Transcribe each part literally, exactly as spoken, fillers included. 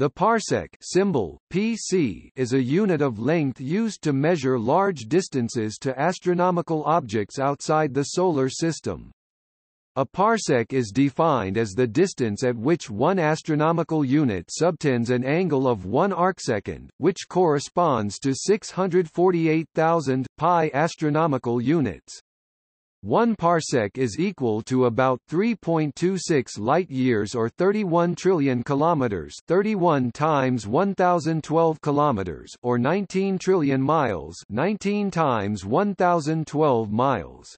The parsec symbol, P C, is a unit of length used to measure large distances to astronomical objects outside the Solar System. A parsec is defined as the distance at which one astronomical unit subtends an angle of one arcsecond, which corresponds to six hundred forty-eight thousand pi astronomical units. One parsec is equal to about three point two six light-years or thirty-one trillion kilometers, thirty-one times one thousand twelve kilometers, or nineteen trillion miles, nineteen times one thousand twelve miles.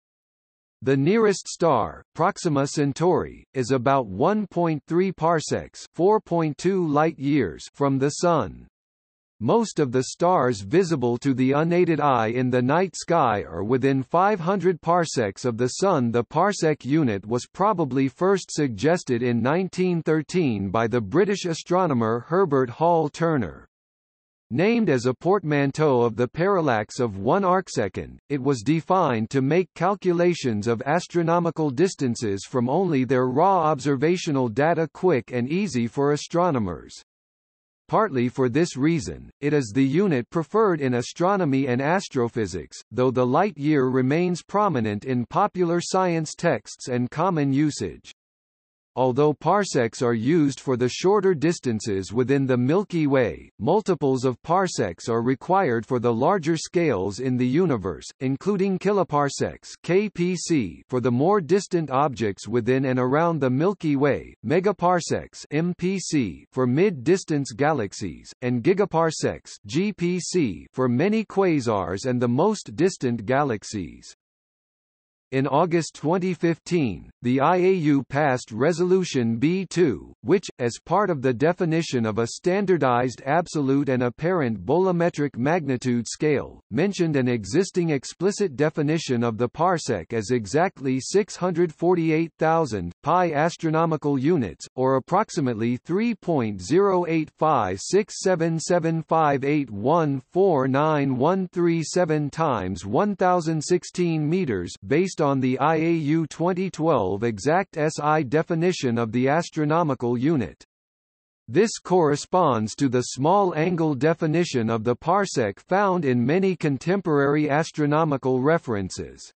The nearest star, Proxima Centauri, is about one point three parsecs, four point two light-years from the Sun. Most of the stars visible to the unaided eye in the night sky are within five hundred parsecs of the Sun. The parsec unit was probably first suggested in nineteen thirteen by the British astronomer Herbert Hall Turner. Named as a portmanteau of the parallax of one arcsecond, it was defined to make calculations of astronomical distances from only their raw observational data quick and easy for astronomers. Partly for this reason, it is the unit preferred in astronomy and astrophysics, though the light year remains prominent in popular science texts and common usage. Although parsecs are used for the shorter distances within the Milky Way, multiples of parsecs are required for the larger scales in the universe, including kiloparsecs (K P C) for the more distant objects within and around the Milky Way, megaparsecs (M P C) for mid-distance galaxies, and gigaparsecs (G P C) for many quasars and the most distant galaxies. In August twenty fifteen, the I A U passed Resolution B two, which, as part of the definition of a standardized absolute and apparent bolometric magnitude scale, mentioned an existing explicit definition of the parsec as exactly six hundred forty-eight thousand pi astronomical units, or approximately three point zero eight five six seven seven five eight one four nine one three seven times one thousand sixteen meters, based on the I A U twenty twelve exact S I definition of the astronomical unit. This corresponds to the small angle definition of the parsec found in many contemporary astronomical references.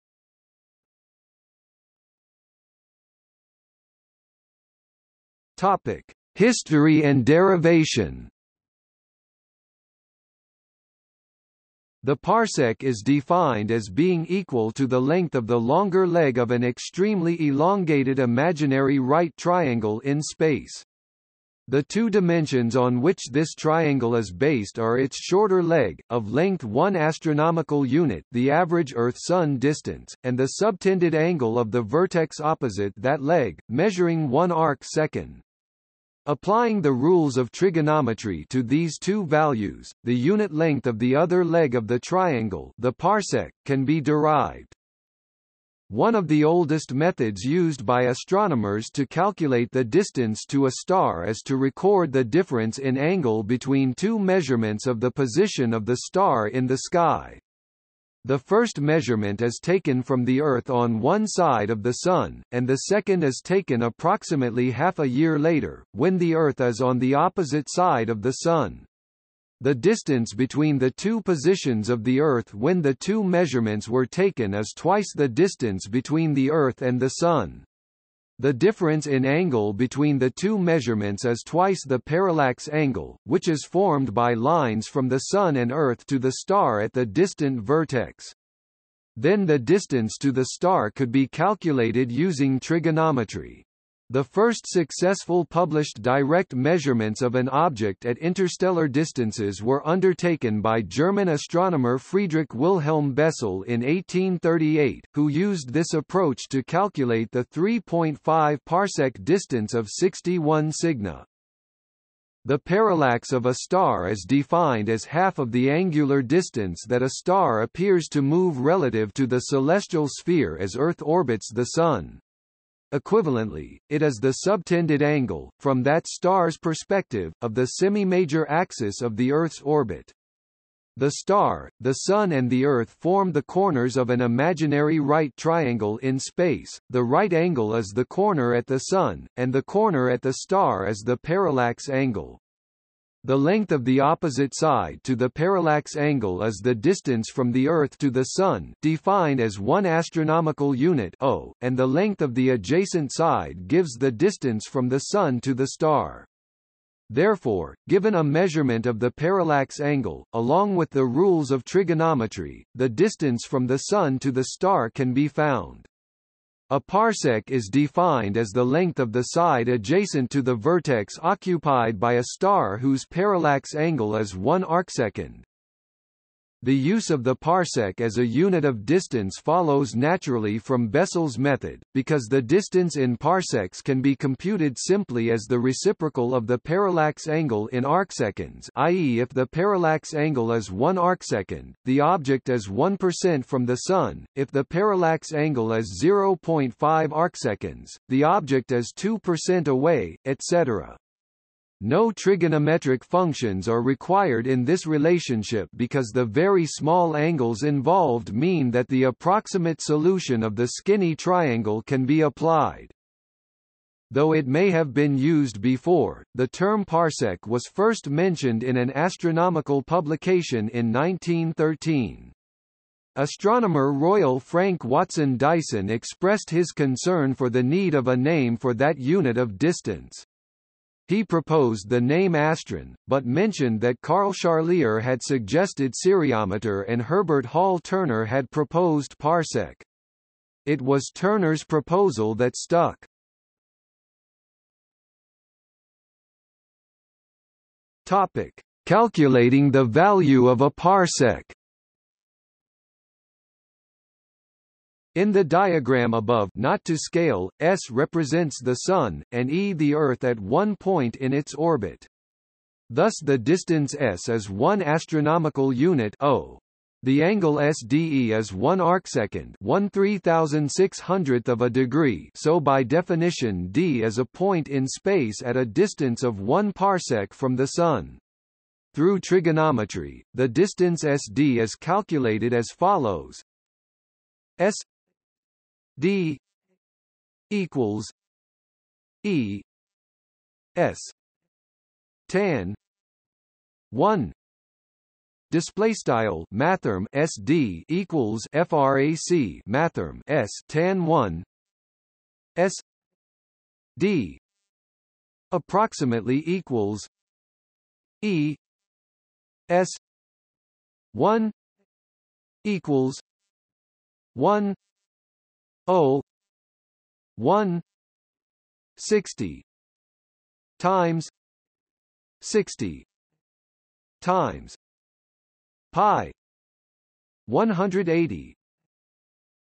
Topic: History and derivation. The parsec is defined as being equal to the length of the longer leg of an extremely elongated imaginary right triangle in space. The two dimensions on which this triangle is based are its shorter leg, of length one astronomical unit, the average Earth-Sun distance, and the subtended angle of the vertex opposite that leg, measuring one arc second. Applying the rules of trigonometry to these two values, the unit length of the other leg of the triangle, the parsec, can be derived. One of the oldest methods used by astronomers to calculate the distance to a star is to record the difference in angle between two measurements of the position of the star in the sky. The first measurement is taken from the Earth on one side of the Sun, and the second is taken approximately half a year later, when the Earth is on the opposite side of the Sun. The distance between the two positions of the Earth when the two measurements were taken is twice the distance between the Earth and the Sun. The difference in angle between the two measurements is twice the parallax angle, which is formed by lines from the Sun and Earth to the star at the distant vertex. Then the distance to the star could be calculated using trigonometry. The first successful published direct measurements of an object at interstellar distances were undertaken by German astronomer Friedrich Wilhelm Bessel in eighteen thirty-eight, who used this approach to calculate the three point five parsec distance of sixty-one sigma. The parallax of a star is defined as half of the angular distance that a star appears to move relative to the celestial sphere as Earth orbits the Sun. Equivalently, it is the subtended angle, from that star's perspective, of the semi-major axis of the Earth's orbit. The star, the Sun and the Earth form the corners of an imaginary right triangle in space. The right angle is the corner at the Sun, and the corner at the star is the parallax angle. The length of the opposite side to the parallax angle is the distance from the Earth to the Sun, defined as one astronomical unit O, and the length of the adjacent side gives the distance from the Sun to the star. Therefore, given a measurement of the parallax angle, along with the rules of trigonometry, the distance from the Sun to the star can be found. A parsec is defined as the length of the side adjacent to the vertex occupied by a star whose parallax angle is one arcsecond. The use of the parsec as a unit of distance follows naturally from Bessel's method, because the distance in parsecs can be computed simply as the reciprocal of the parallax angle in arcseconds, that is if the parallax angle is one arcsecond, the object is one percent from the Sun, if the parallax angle is zero point five arcseconds, the object is two percent away, et cetera. No trigonometric functions are required in this relationship because the very small angles involved mean that the approximate solution of the skinny triangle can be applied. Though it may have been used before, the term parsec was first mentioned in an astronomical publication in nineteen thirteen. Astronomer Royal Frank Watson Dyson expressed his concern for the need of a name for that unit of distance. He proposed the name astron, but mentioned that Carl Charlier had suggested seriometer and Herbert Hall Turner had proposed parsec. It was Turner's proposal that stuck. Topic: Calculating the value of a parsec. In the diagram above, not to scale, S represents the Sun, and E the Earth at one point in its orbit. Thus the distance S is one astronomical unit O. The angle S D E is one arcsecond, one three thousand six hundredth of a degree, so by definition D is a point in space at a distance of one parsec from the Sun. Through trigonometry, the distance S D is calculated as follows. S D equals E S tan one. Display style mathrm S D equals frac mathrm S tan one. S D approximately equals E S one equals one O one sixty times sixty times pi one hundred eighty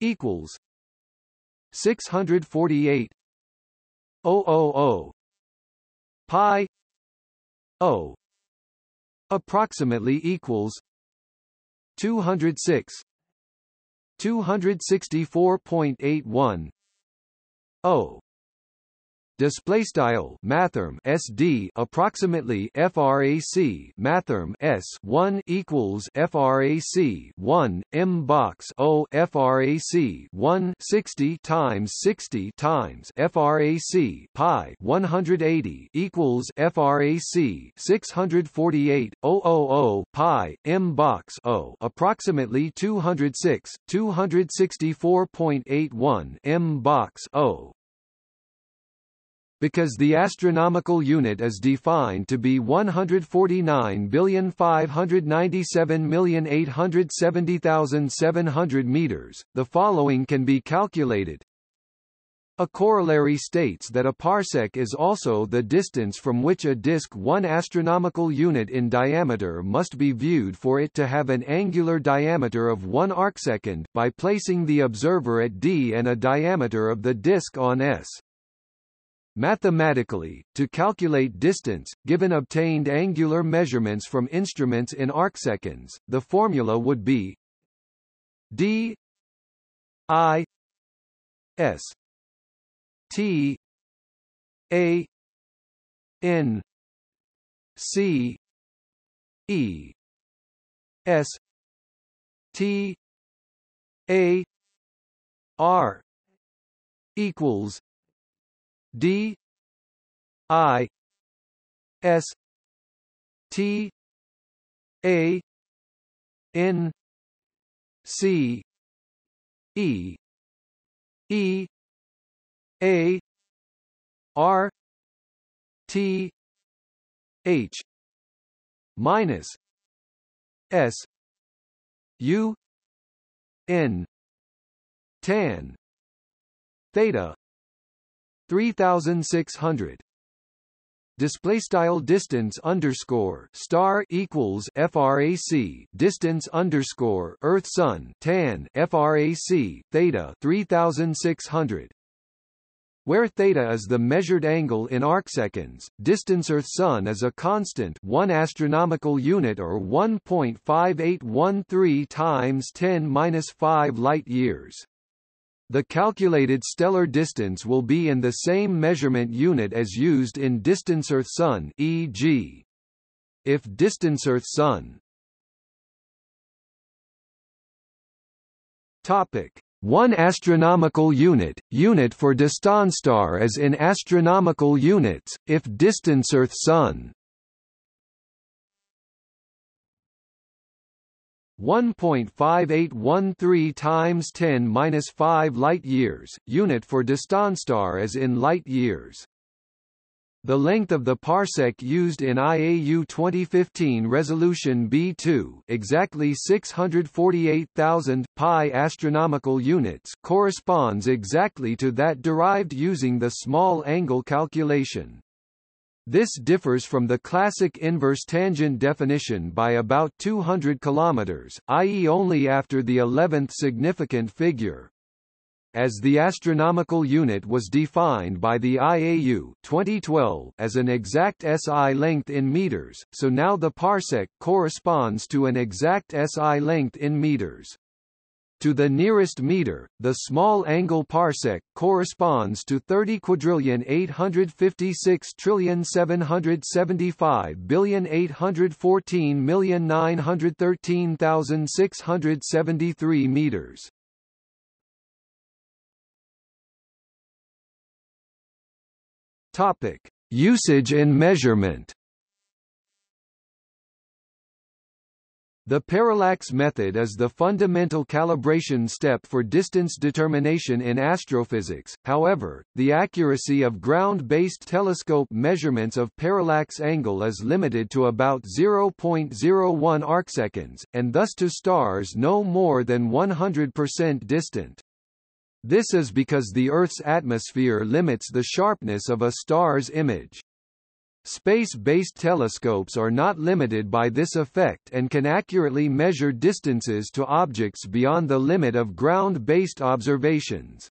equals six hundred forty eight O O O pi O approximately equals two hundred six two hundred sixty-four point eight one O. Display style mathrm S D approximately frac mathrm S one equals frac one M box O frac one sixty times sixty times frac pi one hundred eighty equals frac six hundred forty-eight O pi M box O approximately two hundred six two hundred sixty-four point eight one M box O. Because the astronomical unit is defined to be one hundred forty-nine billion five hundred ninety-seven million eight hundred seventy thousand seven hundred meters, the following can be calculated. A corollary states that a parsec is also the distance from which a disk one astronomical unit in diameter must be viewed for it to have an angular diameter of one arcsecond, by placing the observer at D and a diameter of the disk on S. Mathematically, to calculate distance, given obtained angular measurements from instruments in arcseconds, the formula would be d I s t a n c e s t a r equals D I S T A N C E E A R T H minus S U N tan theta three thousand six hundred display style distance underscore star equals frac distance underscore Earth Sun tan frac theta three thousand six hundred, where theta is the measured angle in arcseconds. Distance Earth Sun is a constant one astronomical unit or one point five eight one three times ten to the minus five light years. The calculated stellar distance will be in the same measurement unit as used in distance Earth Sun, for example if distance Earth Sun topic one astronomical unit unit for distanstar is in astronomical units if distance Earth Sun one point five eight one three times ten to the minus five light years, unit for distanstar is in light years. The length of the parsec used in I A U twenty fifteen resolution B two, exactly six hundred forty-eight thousand pi astronomical units, corresponds exactly to that derived using the small angle calculation. This differs from the classic inverse tangent definition by about two hundred kilometers, that is only after the eleventh significant figure. As the astronomical unit was defined by the I A U twenty twelve as an exact S I length in meters, so now the parsec corresponds to an exact S I length in meters. To the nearest meter, the small angle parsec corresponds to thirty quadrillion eight hundred fifty-six trillion seven hundred seventy-five billion eight hundred fourteen million nine hundred thirteen thousand six hundred seventy-three meters. Topic: Usage in measurement. The parallax method is the fundamental calibration step for distance determination in astrophysics. However, the accuracy of ground-based telescope measurements of parallax angle is limited to about zero point zero one arcseconds, and thus to stars no more than one hundred percent distant. This is because the Earth's atmosphere limits the sharpness of a star's image. Space-based telescopes are not limited by this effect and can accurately measure distances to objects beyond the limit of ground-based observations.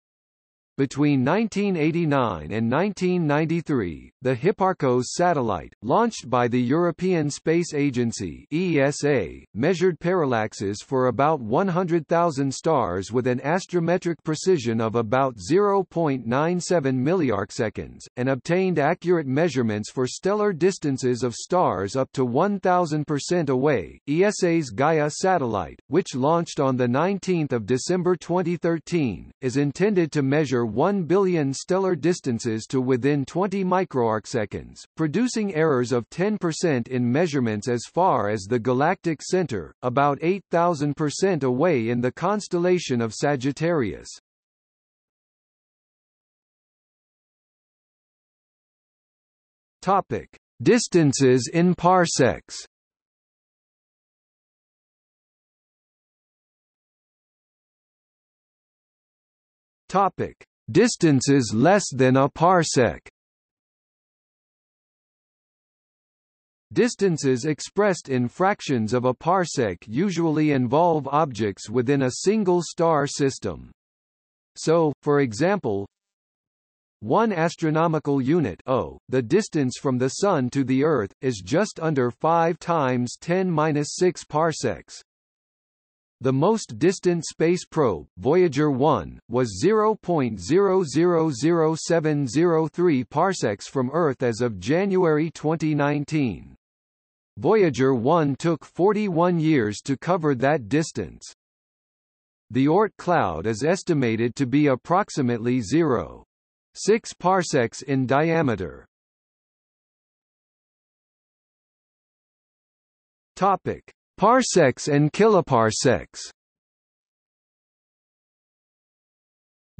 Between nineteen eighty-nine and nineteen ninety-three, the Hipparcos satellite, launched by the European Space Agency (E S A), measured parallaxes for about one hundred thousand stars with an astrometric precision of about zero point nine seven milliarcseconds, and obtained accurate measurements for stellar distances of stars up to one thousand percent away. E S A's Gaia satellite, which launched on the nineteenth of December twenty thirteen, is intended to measure one billion stellar distances to within twenty microarcseconds, producing errors of ten percent in measurements as far as the galactic center, about eight thousand percent away in the constellation of Sagittarius. Topic: Distances in parsecs. Topic: Distances less than a parsec. Distances expressed in fractions of a parsec usually involve objects within a single star system. So, for example, one astronomical unit O, the distance from the Sun to the Earth, is just under five times ten to the minus six parsecs. The most distant space probe, Voyager one, was zero point zero zero zero seven zero three parsecs from Earth as of January twenty nineteen. Voyager one took forty-one years to cover that distance. The Oort cloud is estimated to be approximately zero point six parsecs in diameter. Topic: Parsecs and kiloparsecs.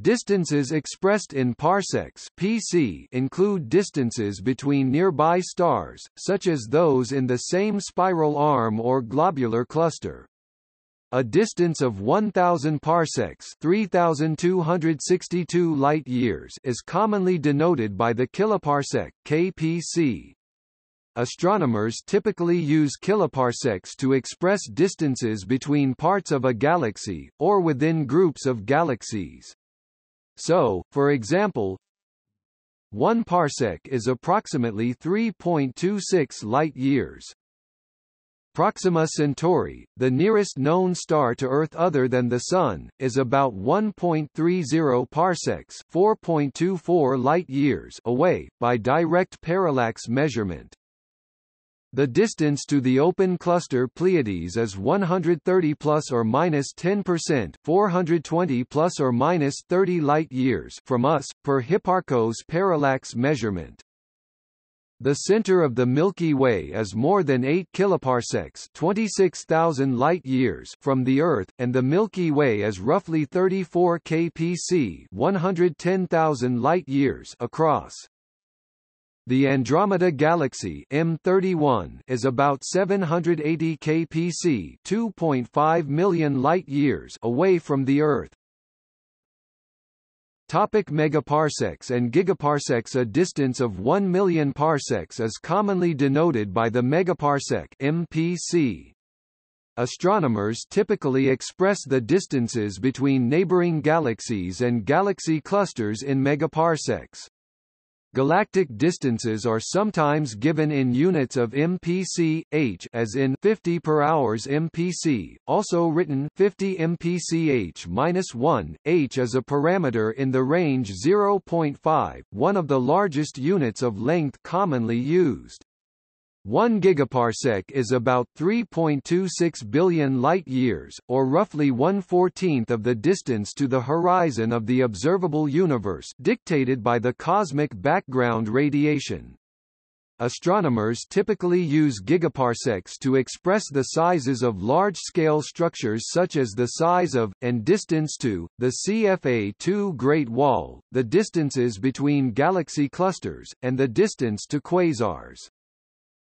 Distances expressed in parsecs (P C) include distances between nearby stars, such as those in the same spiral arm or globular cluster. A distance of one thousand parsecs (three thousand two hundred sixty-two light-years) is commonly denoted by the kiloparsec (K P C). Astronomers typically use kiloparsecs to express distances between parts of a galaxy, or within groups of galaxies. So, for example, one parsec is approximately three point two six light-years. Proxima Centauri, the nearest known star to Earth other than the Sun, is about one point three zero parsecs (four point two four light-years) away, by direct parallax measurement. The distance to the open cluster Pleiades is one hundred thirty plus or minus ten percent, four hundred twenty plus or minus thirty light-years from us per Hipparcos parallax measurement. The center of the Milky Way is more than eight kiloparsecs, twenty-six thousand light-years from the Earth, and the Milky Way is roughly thirty-four K P C, one hundred ten thousand light-years across. The Andromeda Galaxy M thirty-one is about seven hundred eighty K P C, two point five million light-years away from the Earth. Topic: megaparsecs and gigaparsecs. A distance of one million parsecs is commonly denoted by the megaparsec M P C. Astronomers typically express the distances between neighboring galaxies and galaxy clusters in megaparsecs. Galactic distances are sometimes given in units of M P C, h, as in fifty per hours M P C, also written fifty M P C h minus one. H is a parameter in the range zero point five, one of the largest units of length commonly used. One gigaparsec is about three point two six billion light-years, or roughly one fourteenth of the distance to the horizon of the observable universe, dictated by the cosmic background radiation. Astronomers typically use gigaparsecs to express the sizes of large-scale structures such as the size of, and distance to, the C F A two Great Wall, the distances between galaxy clusters, and the distance to quasars.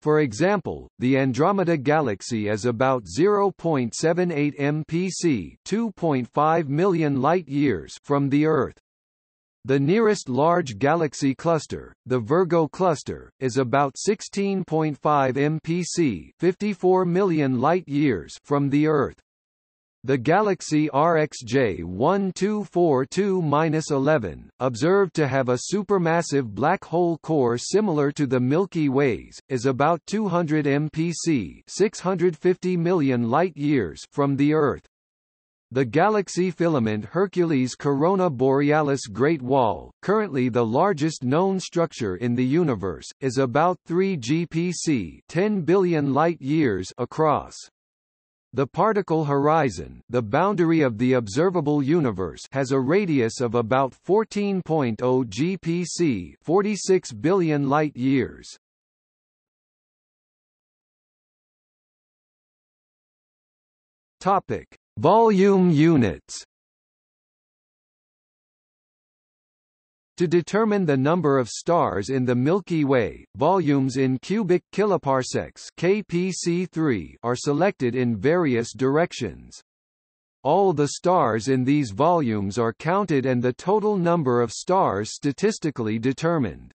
For example, the Andromeda Galaxy is about zero point seven eight M P C, two point five million light-years from the Earth. The nearest large galaxy cluster, the Virgo cluster, is about sixteen point five M P C, fifty-four million light-years from the Earth. The galaxy R X J twelve forty-two dash eleven, observed to have a supermassive black hole core similar to the Milky Way's, is about two hundred M P C, six hundred fifty million light-years from the Earth. The galaxy filament Hercules' Corona Borealis Great Wall, currently the largest known structure in the universe, is about three G P C, ten billion light-years across. The particle horizon, the boundary of the observable universe, has a radius of about fourteen point zero G P C, forty-six billion light-years. Topic: Volume units. To determine the number of stars in the Milky Way, volumes in cubic kiloparsecs (K P C three) are selected in various directions. All the stars in these volumes are counted and the total number of stars statistically determined.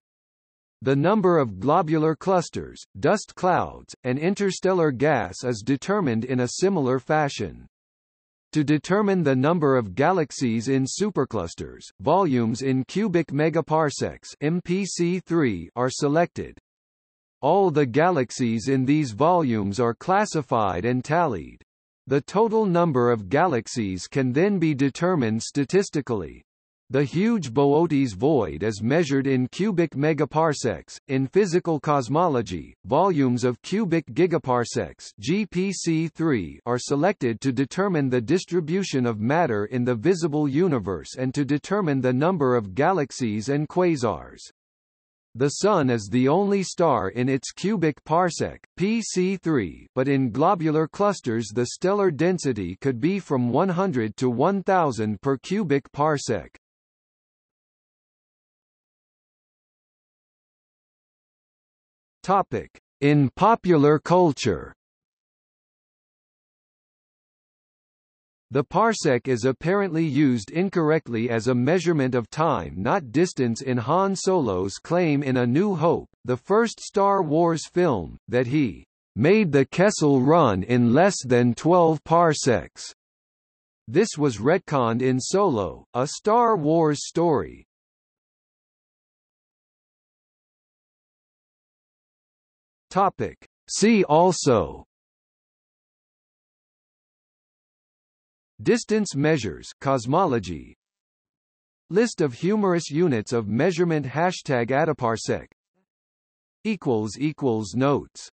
The number of globular clusters, dust clouds, and interstellar gas is determined in a similar fashion. To determine the number of galaxies in superclusters, volumes in cubic megaparsecs (M P C three) are selected. All the galaxies in these volumes are classified and tallied. The total number of galaxies can then be determined statistically. The huge Boötes void is measured in cubic megaparsecs. In physical cosmology, volumes of cubic gigaparsecs (G P C three) are selected to determine the distribution of matter in the visible universe and to determine the number of galaxies and quasars. The Sun is the only star in its cubic parsec, P C three, but in globular clusters the stellar density could be from one hundred to one thousand per cubic parsec. Topic: In popular culture. The parsec is apparently used incorrectly as a measurement of time, not distance, in Han Solo's claim in A New Hope, the first Star Wars film, that he made the Kessel Run in less than twelve parsecs. This was retconned in Solo, A Star Wars Story. Topic. See also: Distance measures, cosmology, List of humorous units of measurement, hashtag adiparsec. Notes